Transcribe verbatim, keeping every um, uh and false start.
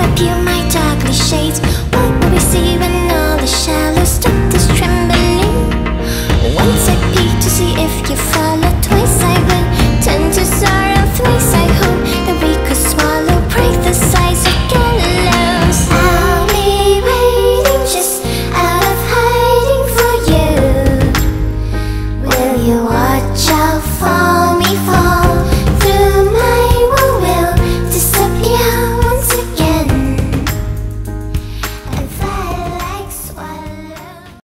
up you my dark cliche.